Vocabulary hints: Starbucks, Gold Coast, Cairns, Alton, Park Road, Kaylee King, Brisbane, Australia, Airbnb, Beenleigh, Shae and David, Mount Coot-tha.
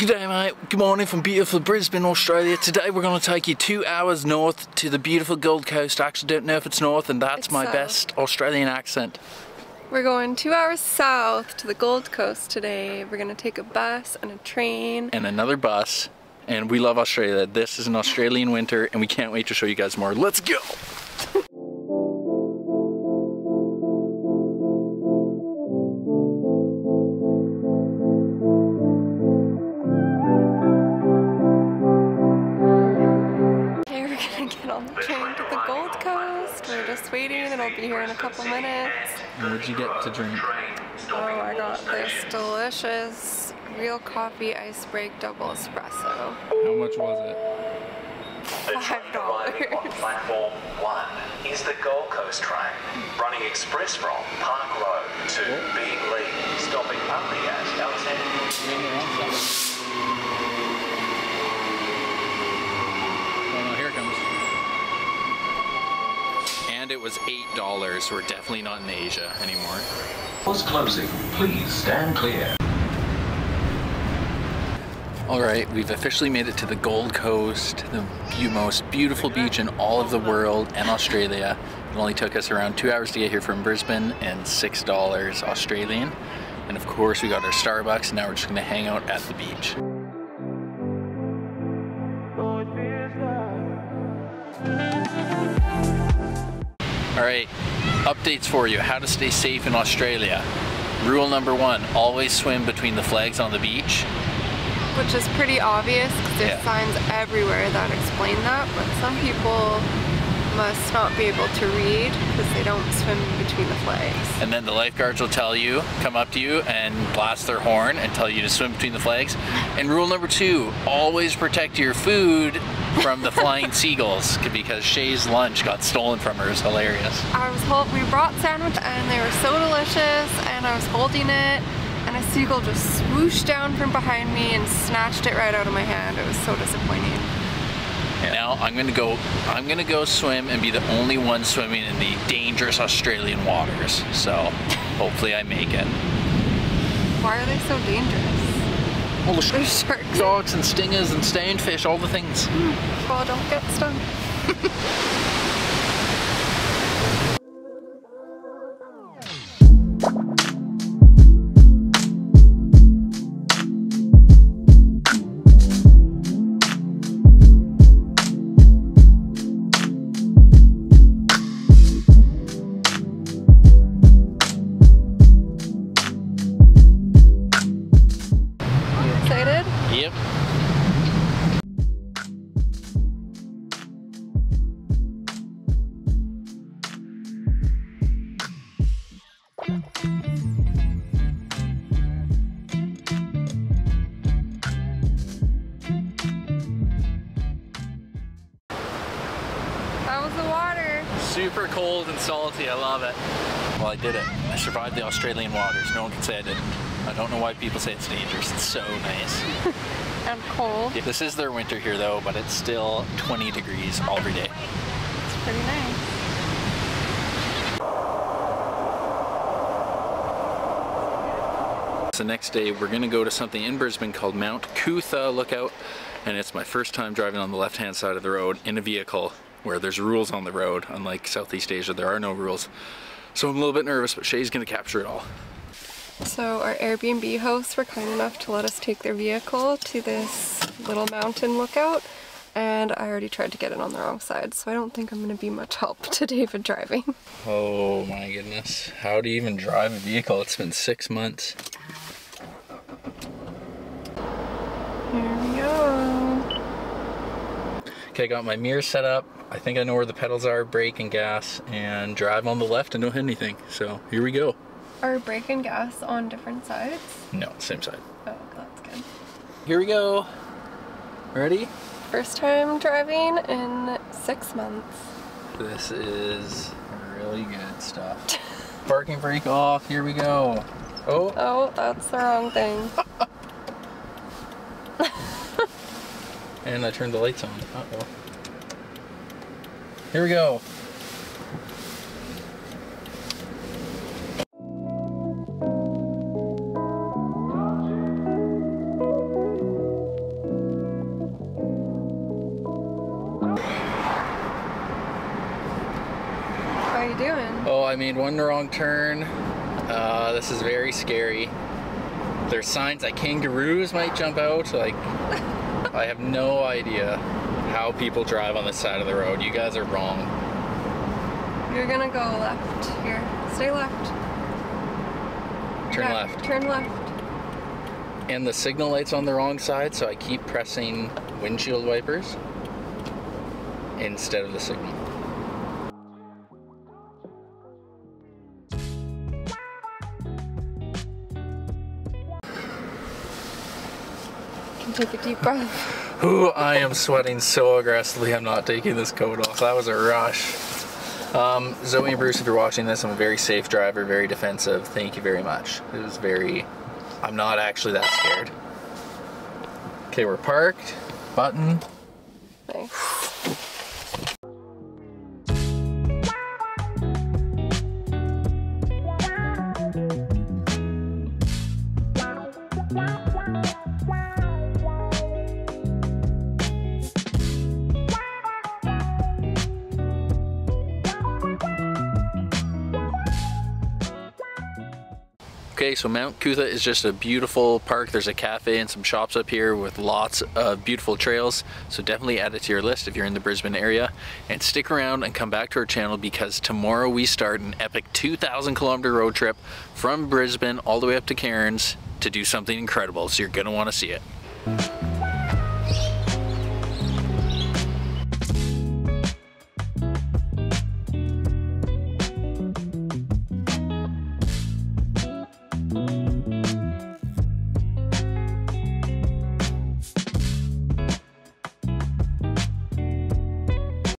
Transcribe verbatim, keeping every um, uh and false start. G'day mate, good morning from beautiful Brisbane, Australia. Today we're going to take you two hours north to the beautiful Gold Coast. I actually don't know if it's north, and that's it's my south. Best Australian accent. We're going two hours south to the Gold Coast today. We're going to take a bus and a train. And another bus. And we love Australia. This is an Australian winter and we can't wait to show you guys more. Let's go! It'll be here in a couple minutes. And what'd you get to drink? Oh, I got this delicious real coffee ice break double espresso. How much was it? Five dollars. On platform one is the Gold Coast train, running express from Park Road to Beenleigh, stopping only at Alton. It was eight dollars. We're definitely not in Asia anymore. Doors closing. Please stand clear. Alright, we've officially made it to the Gold Coast, the most beautiful beach in all of the world and Australia. It only took us around two hours to get here from Brisbane and six dollars Australian. And of course we got our Starbucks and now we're just going to hang out at the beach. Alright, updates for you, how to stay safe in Australia. Rule number one, always swim between the flags on the beach. Which is pretty obvious because there's yeah. signs everywhere that explain that, but some people must not be able to read because they don't swim between the flags. And then the lifeguards will tell you, come up to you and blast their horn and tell you to swim between the flags. And rule number two, always protect your food from the flying seagulls, because Shay's lunch got stolen from her. It was hilarious. I was hold we brought sandwiches and they were so delicious, and I was holding it and a seagull just swooshed down from behind me and snatched it right out of my hand. It was so disappointing. Now I'm gonna go I'm gonna go swim and be the only one swimming in the dangerous Australian waters. So hopefully I make it. Why are they so dangerous? Well, the there's sharks, dogs, and stingers, and stonefish, all the things. Mm. Oh, don't get stung. Yep. That was the water. Super cold and salty, I love it. Well, I did it. I survived the Australian waters. No one can say I didn't. I don't know why people say it's dangerous. It's so nice. And cold. Yeah, this is their winter here though, but it's still twenty degrees all every day. It's pretty nice. So next day we're gonna go to something in Brisbane called Mount Coot-tha Lookout, and it's my first time driving on the left-hand side of the road in a vehicle where there's rules on the road. Unlike Southeast Asia, there are no rules. So I'm a little bit nervous, but Shay's gonna capture it all. So our Airbnb hosts were kind enough to let us take their vehicle to this little mountain lookout, and I already tried to get it on the wrong side, so I don't think I'm gonna be much help to David driving. Oh my goodness. How do you even drive a vehicle? It's been six months. Here we go. Okay, I got my mirror set up. I think I know where the pedals are, brake and gas, and drive on the left and don't hit anything. So here we go. Are brake and gas on different sides? No, same side. Oh, that's good. Here we go. Ready? First time driving in six months. This is really good stuff. Parking brake off. Here we go. Oh. Oh, that's the wrong thing. And I turned the lights on. Uh-oh. Here we go. I made one wrong turn. Uh, this is very scary. There's signs that kangaroos might jump out. Like, I have no idea how people drive on this side of the road. You guys are wrong. You're gonna go left here. Stay left. Turn yeah, left. Turn left. And the signal light's on the wrong side, so I keep pressing windshield wipers instead of the signal. Take a deep breath. Ooh, I am sweating so aggressively. I'm not taking this coat off. That was a rush. Um, Zoe and Bruce, if you're watching this, I'm a very safe driver, very defensive. Thank you very much. It was very... I'm not actually that scared. Okay, we're parked. Button. Nice. Okay, so Mount Coot-tha is just a beautiful park. There's a cafe and some shops up here with lots of beautiful trails. So definitely add it to your list if you're in the Brisbane area. And stick around and come back to our channel because tomorrow we start an epic two thousand kilometer road trip from Brisbane all the way up to Cairns to do something incredible. So you're gonna wanna see it.